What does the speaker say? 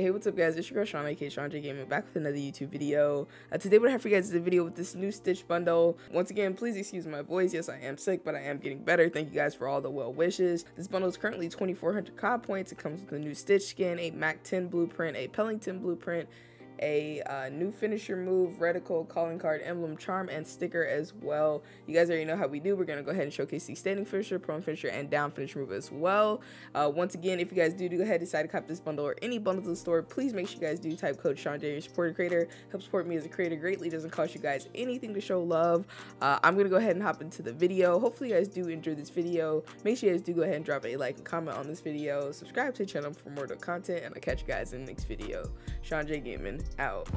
Hey, what's up guys, it's your girl Shawn, aka ShawnJ Gaming, back with another YouTube video. Today what I have for you guys is a video with this new Stitch bundle. Once again, please excuse my voice. Yes, I am sick, but I am getting better. Thank you guys for all the well wishes. This bundle is currently 2400 COD points. It comes with a new Stitch skin, a MAC-10 blueprint, a Pellington blueprint, a new finisher move, reticle, calling card, emblem, charm, and sticker as well. You guys already know how we do. We're gonna go ahead and showcase the standing finisher, prone finisher, and down finisher move as well. Once again, if you guys do go ahead and decide to cop this bundle or any bundle to the store, please make sure you guys do type code ShawnJ, your supporter creator. Help support me as a creator greatly. Doesn't cost you guys anything to show love. I'm gonna go ahead and hop into the video. Hopefully you guys do enjoy this video. Make sure you guys do go ahead and drop a like and comment on this video. Subscribe to the channel for more content, and I'll catch you guys in the next video. ShawnJ Gaming. Out.